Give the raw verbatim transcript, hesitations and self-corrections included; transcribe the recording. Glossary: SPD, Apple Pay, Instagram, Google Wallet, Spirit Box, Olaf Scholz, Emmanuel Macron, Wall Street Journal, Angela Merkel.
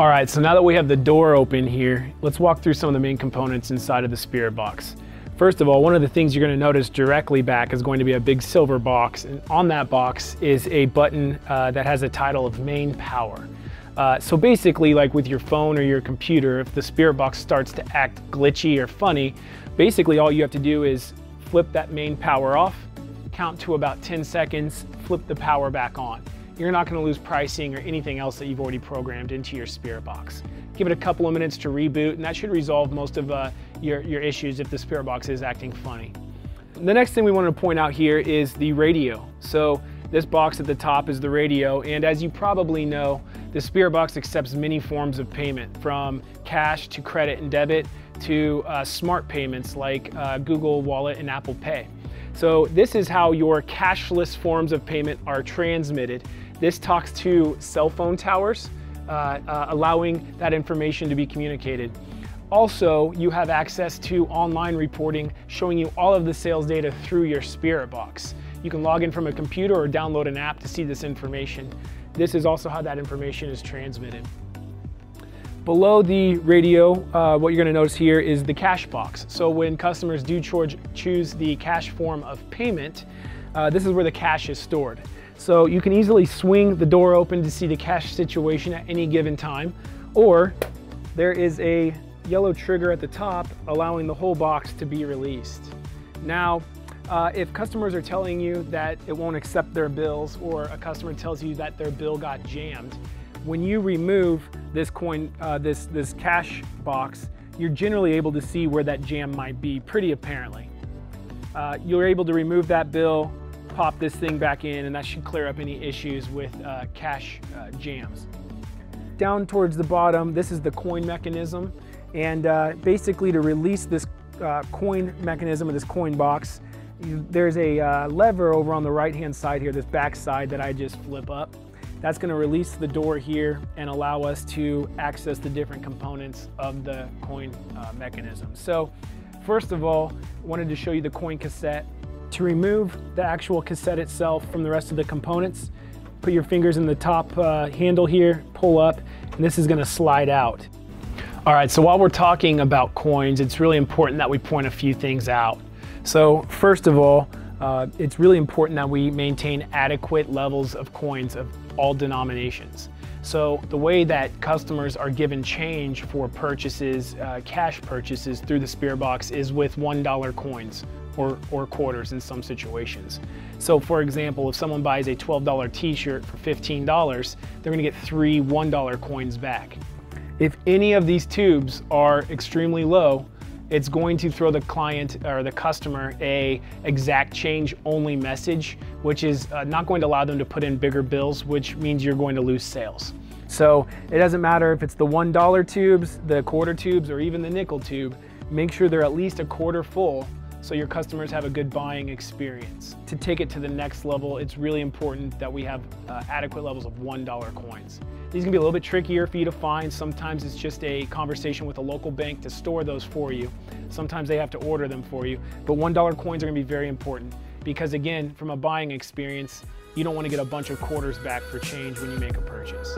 All right, so now that we have the door open here, let's walk through some of the main components inside of the Spirit Box. First of all, one of the things you're going to notice directly back is going to be a big silver box, and on that box is a button uh, that has a title of main power. Uh, so basically, like with your phone or your computer, if the Spirit Box starts to act glitchy or funny, basically all you have to do is flip that main power off, count to about ten seconds, flip the power back on. You're not going to lose pricing or anything else that you've already programmed into your Spirit Box. Give it a couple of minutes to reboot, and that should resolve most of uh, your, your issues if the Spirit Box is acting funny. The next thing we want to point out here is the radio. So this box at the top is the radio, and as you probably know, the Spirit Box accepts many forms of payment, from cash to credit and debit to uh, smart payments like uh, Google Wallet and Apple Pay. So this is how your cashless forms of payment are transmitted. This talks to cell phone towers, uh, uh, allowing that information to be communicated. Also, you have access to online reporting showing you all of the sales data through your Spirit Box. You can log in from a computer or download an app to see this information. This is also how that information is transmitted. Below the radio, uh, what you're going to notice here is the cash box. So when customers do choose the cash form of payment, uh, this is where the cash is stored. So you can easily swing the door open to see the cash situation at any given time, or there is a yellow trigger at the top allowing the whole box to be released. Now, Uh, if customers are telling you that it won't accept their bills, or a customer tells you that their bill got jammed, when you remove this coin, uh, this, this cash box, you're generally able to see where that jam might be pretty apparently. Uh, you're able to remove that bill, pop this thing back in, and that should clear up any issues with uh, cash uh, jams. Down towards the bottom, this is the coin mechanism, and uh, basically to release this uh, coin mechanism of this coin box, there's a uh, lever over on the right hand side here, this back side that I just flip up. That's going to release the door here and allow us to access the different components of the coin uh, mechanism. So first of all, I wanted to show you the coin cassette. To remove the actual cassette itself from the rest of the components, put your fingers in the top uh, handle here, pull up, and this is going to slide out. All right, so while we're talking about coins, it's really important that we point a few things out. So first of all, uh, it's really important that we maintain adequate levels of coins of all denominations. So the way that customers are given change for purchases, uh, cash purchases through the Spirit Box is with one dollar coins or, or quarters in some situations. So for example, if someone buys a twelve dollar t-shirt for fifteen dollars, they're gonna get three one dollar coins back. If any of these tubes are extremely low, it's going to throw the client or the customer a exact change only message, which is uh, not going to allow them to put in bigger bills, which means you're going to lose sales. So it doesn't matter if it's the one dollar tubes, the quarter tubes, or even the nickel tube, make sure they're at least a quarter full so your customers have a good buying experience. To take it to the next level, it's really important that we have uh, adequate levels of one dollar coins. These can be a little bit trickier for you to find. Sometimes it's just a conversation with a local bank to store those for you. Sometimes they have to order them for you. But one dollar coins are gonna be very important because, again, from a buying experience, you don't wanna get a bunch of quarters back for change when you make a purchase.